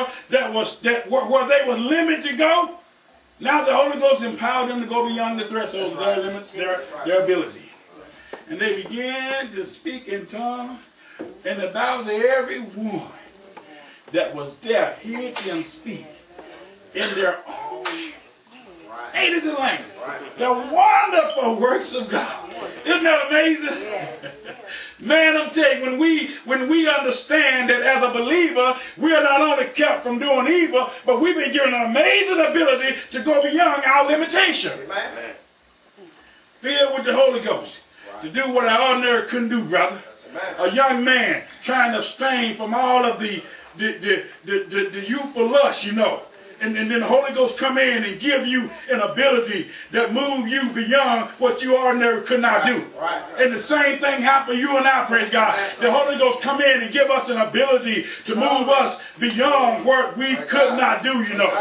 where they were limited to go, now the Holy Ghost empowered them to go beyond the threshold of their limits, their ability. And they began to speak in tongues, and the Bible says every one that was there heard them speak in their own native language. The wonderful works of God. Isn't that amazing? Yes. Man, I'm telling you, when we understand that as a believer, we are not only kept from doing evil, but we've been given an amazing ability to go beyond our limitations. Amen. Filled with the Holy Ghost to do what I ordinarily couldn't do, brother. A young man trying to abstain from all of the youthful lust, you know. And then the Holy Ghost come in and give you an ability that move you beyond what you ordinarily could not do. And the same thing happened to you and I, praise God. The Holy Ghost come in and give us an ability to move us beyond what we could not do, you know.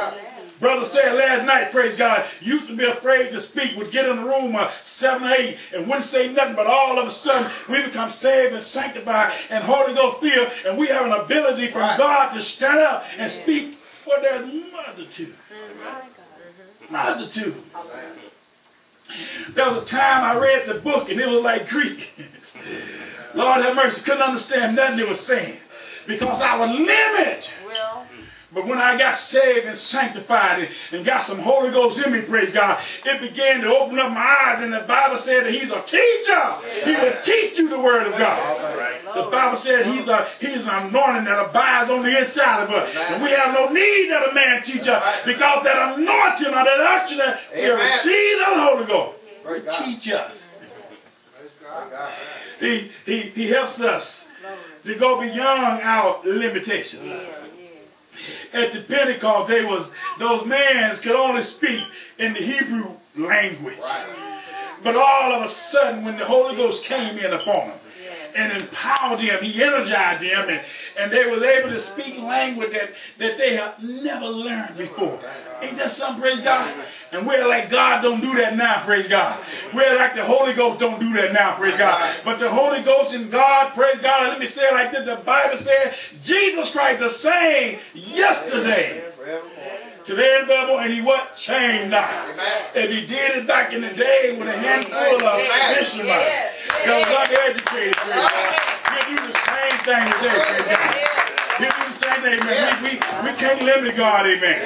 Brother said last night, praise God, you used to be afraid to speak, would get in the room at 7 or 8 and wouldn't say nothing, but all of a sudden we become saved and sanctified and Holy Ghost filled, and we have an ability from God to stand up and speak for that multitude. Multitude. There was a time I read the book and it was like Greek. Lord have mercy, couldn't understand nothing they were saying because I was limited. But when I got saved and sanctified and got some Holy Ghost in me, praise God, it began to open up my eyes. And the Bible said that he's a teacher. He will teach you the word of God. The Bible said he's an anointing that abides on the inside of us. And we have no need that a man teach us, because that anointing or that action that we receive of the Holy Ghost will teach us. He helps us to go beyond our limitations. At the Pentecost, they was those men could only speak in the Hebrew language. But all of a sudden, when the Holy Ghost came in upon them and empowered them, he energized them, and they was able to speak language that they have never learned before. Ain't that something, praise God? And we're like, God don't do that now, praise God. We're like, the Holy Ghost don't do that now, praise God. But the Holy Ghost and God, praise God, let me say it like this, the Bible said, Jesus Christ the same yesterday, today and forevermore, and he what? Changed not. If he did it back in the day with a handful of missionaries that was uneducated, praise God, he'll do the same thing today, praise God. He'll do the same thing, man. We can't limit God, amen.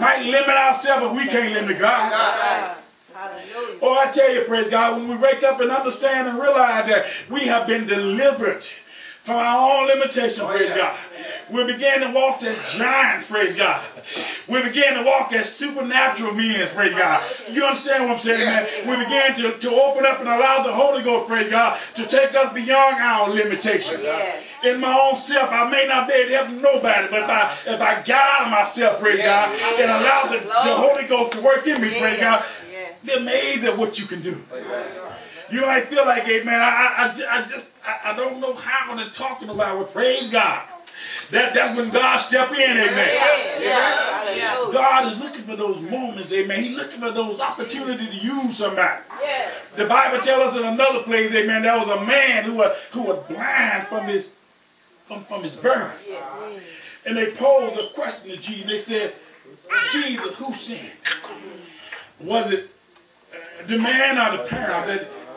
Might limit ourselves, but we can't limit God. Oh, I tell you, praise God, when we wake up and understand and realize that we have been delivered from our own limitations, praise God. We began to walk as giants, praise God. We began to walk as supernatural men, praise God. You understand what I'm saying, man? We began to open up and allow the Holy Ghost, praise God, to take us beyond our limitations. In my own self, I may not be able to help nobody, but if I get out of myself, praise God, and allow the Holy Ghost to work in me, praise God, they're amazed at what you can do. You might feel like, hey, man, I don't know how to talk to nobody. Well, praise God. That's when God stepped in, amen. God is looking for those moments, amen. He's looking for those opportunities to use somebody. The Bible tells us in another place, amen, there was a man who was blind from his birth. And they posed a question to Jesus. They said, Jesus, who sinned? Was it the man or the parent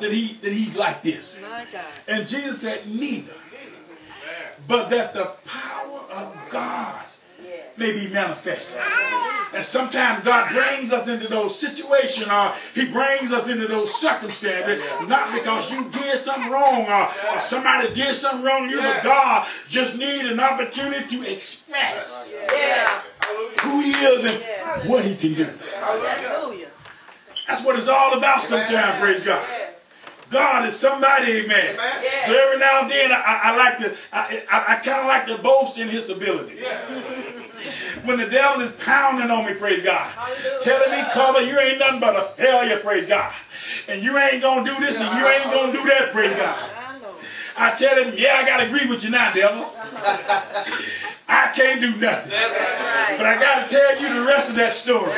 that he's like this? And Jesus said, neither, but that the power of God may be manifested. And sometimes God brings us into those situations, or he brings us into those circumstances, not because you did something wrong, or somebody did something wrong, you but God just need an opportunity to express who he is and what he can do. That's what it's all about sometimes, praise God. God is somebody, amen. So every now and then, I kind of like to boast in his ability. When the devil is pounding on me, praise God, telling me, Carla, you ain't nothing but a failure, praise God. And you ain't going to do this, and you ain't going to do that, praise God. I tell him, yeah, I got to agree with you now, devil. I can't do nothing. But I got to tell you the rest of that story.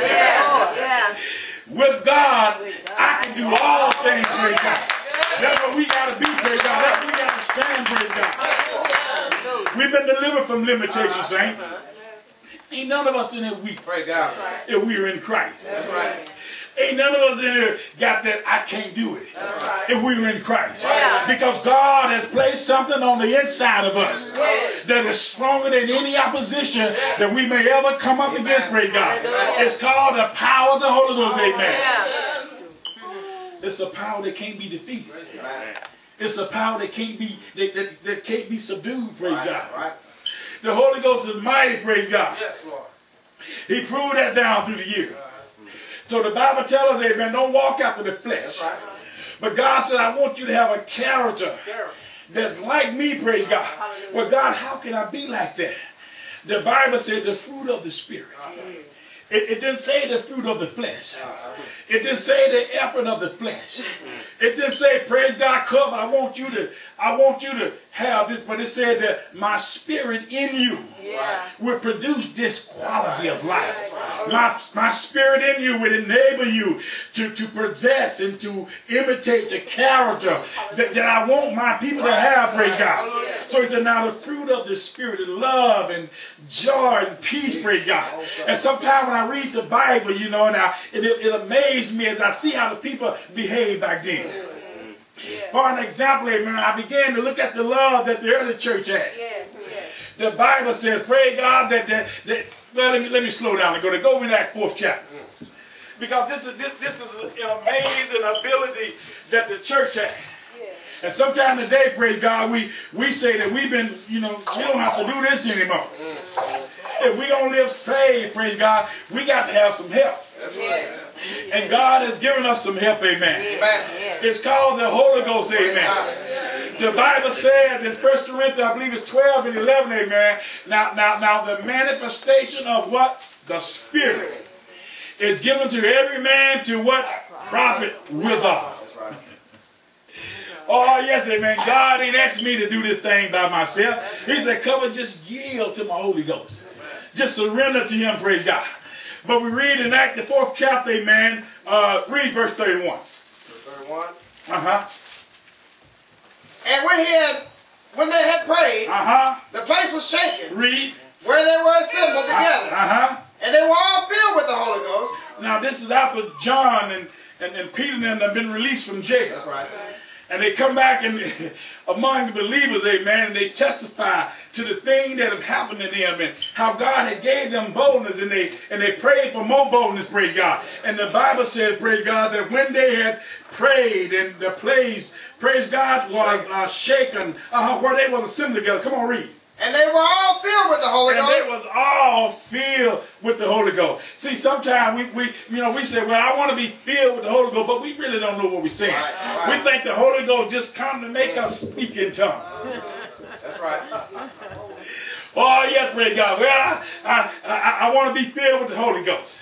With God, I can do all things, praise God. That's what we got to be, praise God. That's what we got to stand, praise God. We've been delivered from limitations, saint. Ain't none of us in here weak. Pray God. If we are in Christ. That's right. Ain't none of us in here got that I can't do it. That's right. If we were in Christ. Yeah. Because God has placed something on the inside of us that is stronger than any opposition that we may ever come up against, pray God. It's called the power of the Holy Ghost, amen. It's a power that can't be defeated. It's a power that can't be that can't be subdued, praise God. Right. The Holy Ghost is mighty, praise God. Yes, Lord. He proved that down through the years. So the Bible tells us, amen, don't walk after the flesh. Right. But God said, I want you to have a character that's like me, praise God. Hallelujah. Well, God, how can I be like that? The Bible said the fruit of the Spirit. It didn't say the fruit of the flesh. It didn't say the effort of the flesh. It didn't say, praise God, come, I want you to have this, but it said that my spirit in you will produce this quality of life. My spirit in you will enable you to possess and to imitate the character that I want my people to have, praise God. So he said, now the fruit of the Spirit is love and joy and peace, praise God. And sometimes when I read the Bible, you know, and it amazed me as I see how the people behave back then. For an example, amen, I began to look at the love that the early church had. The Bible says, praise God, that well, let me slow down and go with that 4th chapter. Because this is an amazing ability that the church had. And sometimes today, praise God, we say that we've been, you know, we don't have to do this anymore. If we don't live saved, praise God, we got to have some help. And God has given us some help, amen. It's called the Holy Ghost, amen. The Bible says in 1 Corinthians, I believe it's 12 and 11, amen. Now the manifestation of what? The Spirit is given to every man to what? Profit withal. Oh, yes, amen. God ain't asked me to do this thing by myself. He said, come just yield to my Holy Ghost. Just surrender to him, praise God. But we read in Acts, the 4th chapter, amen. Read verse 31. Verse 31? Uh-huh. And when they had prayed, the place was shaken. Read. Where they were assembled together. And they were all filled with the Holy Ghost. Now, this is after John and Peter and them have been released from jail. That's right. And they come back and among the believers, amen, and they testify to the thing that had happened to them and how God had gave them boldness, and they prayed for more boldness, praise God. And the Bible said, praise God, that when they had prayed and the place, praise God, was shaken, where they were assembled together. Come on, read. And they were all filled with the Holy Ghost. And they was all filled with the Holy Ghost. See, sometimes we say, well, I want to be filled with the Holy Ghost, but we really don't know what we're saying. Right. We think the Holy Ghost just come to make us speak in tongues. That's right. Oh, yes, praise God. Well, I want to be filled with the Holy Ghost.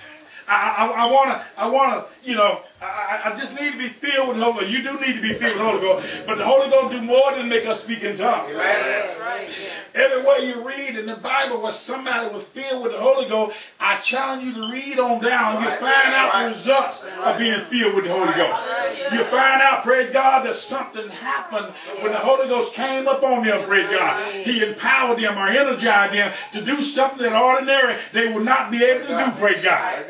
I want to, you know, I just need to be filled with the Holy Ghost. You do need to be filled with the Holy Ghost. But the Holy Ghost do more than make us speak in tongues. That's right. Everywhere you read in the Bible where somebody was filled with the Holy Ghost, I challenge you to read on down. You'll find out the results of being filled with the Holy Ghost. You'll find out, praise God, that something happened when the Holy Ghost came up on them, praise God. He empowered them or energized them to do something that ordinary they would not be able to do, praise God.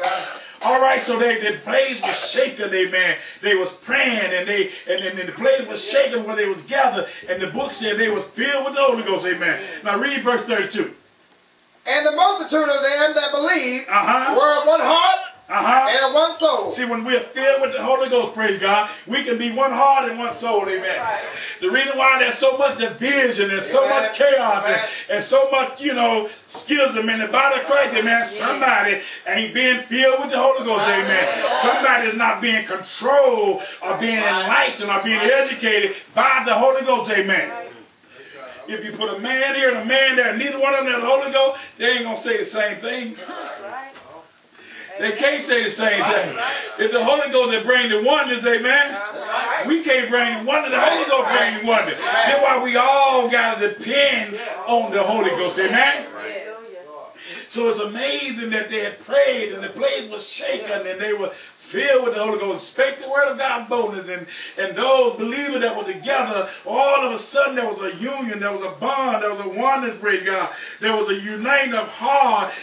All right, so the place was shaken, amen. They was praying, and the place was shaken where they was gathered, and the book said they was filled with the Holy Ghost, amen. Now read verse 32. And the multitude of them that believed were of one heart and of one soul. See, when we're filled with the Holy Ghost, praise God, we can be one heart and one soul, amen. Right. The reason why there's so much division and so much chaos and so much, you know, schism in the body of Christ, amen, somebody ain't being filled with the Holy Ghost, amen. Somebody's not being controlled or being enlightened or being educated by the Holy Ghost, amen. If you put a man here and a man there, neither one of them has the Holy Ghost, they ain't going to say the same thing. They can't say the same thing. If the Holy Ghost that brings the oneness, amen, we can't bring the oneness. The Holy Ghost brings the oneness. That's why we all got to depend on the Holy Ghost, amen. So it's amazing that they had prayed and the place was shaken and they were filled with the Holy Ghost, spake the word of God boldness, and those believers that were together, all of a sudden there was a union, there was a bond, there was a oneness, praise God. There was a uniting of heart